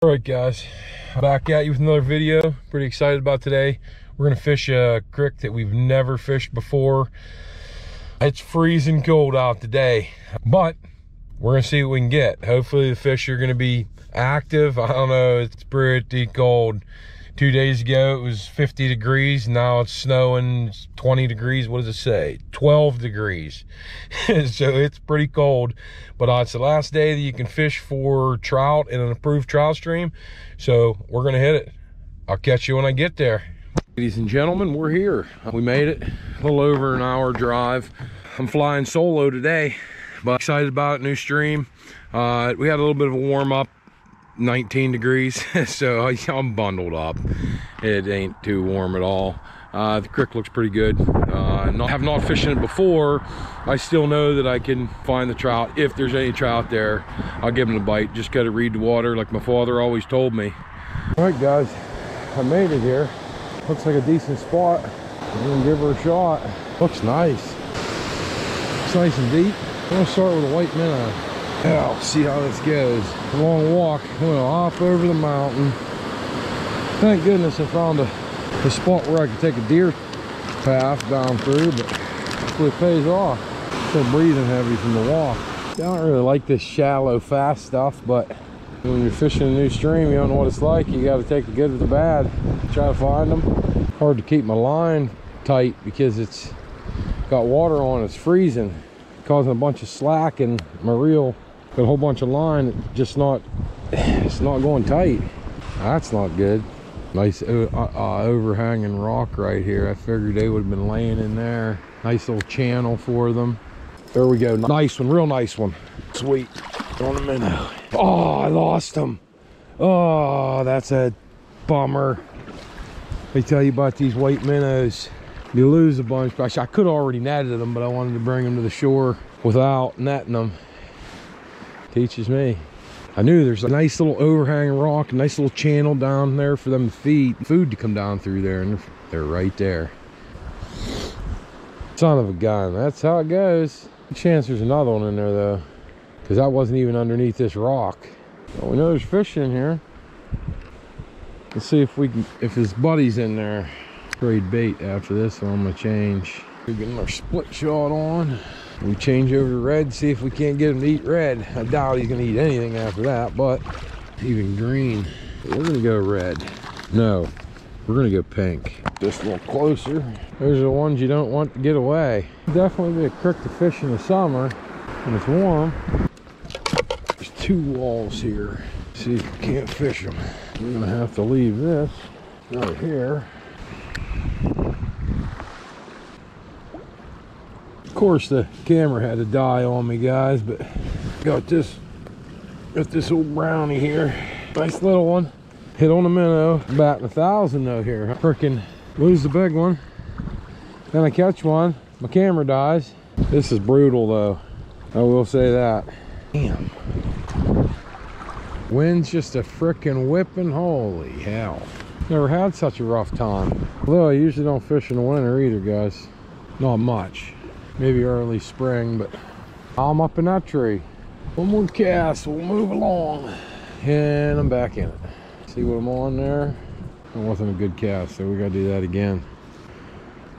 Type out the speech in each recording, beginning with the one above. All right, guys, back at you with another video. Pretty excited about today. We're gonna fish a creek that we've never fished before. It's freezing cold out today, but we're gonna see what we can get. Hopefully the fish are gonna be active. I don't know, it's pretty cold. 2 days ago it was 50 degrees, now it's snowing, it's 20 degrees. What does it say? 12 degrees. So it's pretty cold, but it's the last day that you can fish for trout in an approved trout stream, so we're gonna hit it. I'll catch you when I get there. Ladies and gentlemen, we're here. We made it, a little over an hour drive. I'm flying solo today, but excited about it. New stream. We had a little bit of a warm-up, 19 degrees, so I'm bundled up. It ain't too warm at all. The creek looks pretty good. I have not fished it before. I still know that I can find the trout. If there's any trout there, I'll give them a bite. Just gotta read the water like my father always told me. All right, guys, I made it here. Looks like a decent spot. I'm gonna give her a shot. Looks nice. It's nice and deep. I'm gonna start with a white minnow. Now, see how this goes. Long walk. I'm gonna hop over the mountain. Thank goodness I found a spot where I could take a deer path down through, but hopefully it pays off. Still breathing heavy from the walk. I don't really like this shallow, fast stuff, but when you're fishing a new stream, you don't know what it's like. You gotta take the good with the bad, try to find them. Hard to keep my line tight because it's got water on, it's freezing, causing a bunch of slack in my reel. Got a whole bunch of line, it's not going tight. That's not good. Nice overhanging rock right here. I figured they would have been laying in there. Nice little channel for them. There we go. Nice one, real nice one. Sweet. On a minnow. Oh, I lost him. Oh, that's a bummer. They tell you about these white minnows. You lose a bunch. Actually, I could have already netted them, but I wanted to bring them to the shore without netting them. Teaches me. I knew there's a nice little overhanging rock, a nice little channel down there for them food to come down through there, and they're right there. Son of a gun. That's how it goes. Good chance there's another one in there though, because that wasn't even underneath this rock. Well, we know there's fish in here. Let's see if we can, if his buddy's in there. Trade bait after this, so I'm gonna change. We're getting our split shot on. We change over to red, see if we can't get him to eat red. I doubt he's gonna eat anything after that, but even green. We're gonna go red. No, we're gonna go pink. Just a little closer. Those are the ones you don't want to get away. Definitely be a creek to fish in the summer when it's warm. There's two walls here. See if you can't fish them. We're gonna have to leave this right here. Of course the camera had to die on me, guys, but got this old brownie here. Nice little one. Hit on the minnow. Batting 1,000 though here. I freaking lose the big one. Then I catch one. My camera dies. This is brutal though. I will say that. Damn. Wind's just a freaking whipping. Holy hell. Never had such a rough time. Although I usually don't fish in the winter either, guys. Not much. Maybe early spring, but I'm up in that tree. One more cast, we'll move along. And I'm back in it. See what I'm on there? That wasn't a good cast, so we gotta do that again.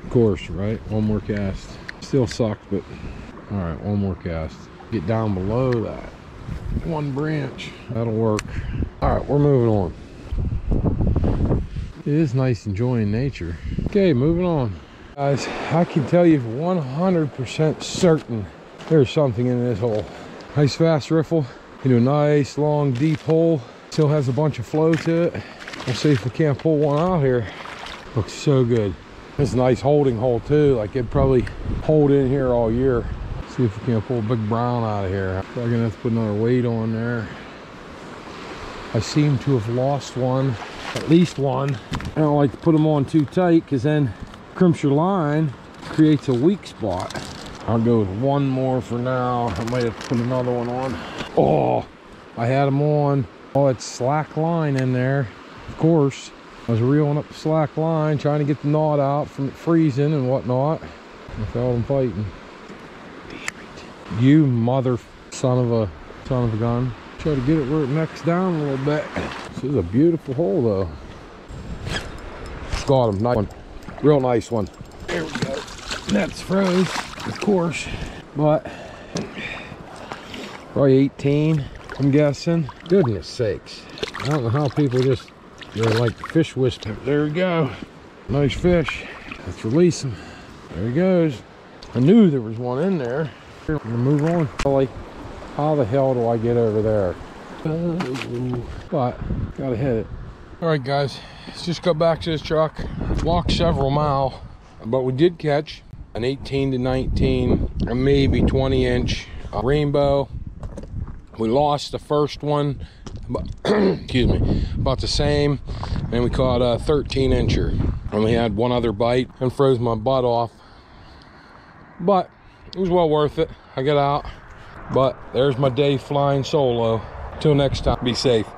Of course, right? One more cast. Still sucked, but all right, one more cast. Get down below that. One branch, that'll work. All right, we're moving on. It is nice enjoying nature. Okay, moving on. Guys, I can tell you 100% certain there's something in this hole. Nice fast riffle into a nice long deep hole. Still has a bunch of flow to it. We'll see if we can't pull one out here. Looks so good. It's a nice holding hole too. Like it'd probably hold in here all year. See if we can't pull a big brown out of here. Probably gonna have to put another weight on there. I seem to have lost one, at least one. I don't like to put them on too tight because then crimps your line, creates a weak spot. I'll go with one more for now. I might have to put another one on. Oh, I had them on. Oh, it's slack line in there. Of course, I was reeling up the slack line, trying to get the knot out from it freezing and whatnot. I felt them fighting. You mother son of a gun. Try to get it where it necks down a little bit. This is a beautiful hole though. Got him, nice one. Real nice one. There we go. That's froze, of course. But probably 18, I'm guessing. Goodness sakes. I don't know how people just, they're like fish whispers. There we go. Nice fish. Let's release him. There he goes. I knew there was one in there. We're gonna move on. Like, how the hell do I get over there? But gotta hit it. All right, guys, let's just go back to this truck. Walked several miles, but we did catch an 18 to 19, or maybe 20-inch rainbow. We lost the first one, but excuse me, about the same, and we caught a 13-incher. Only had one other bite and froze my butt off, but it was well worth it. I got out, but there's my day flying solo. Till next time, be safe.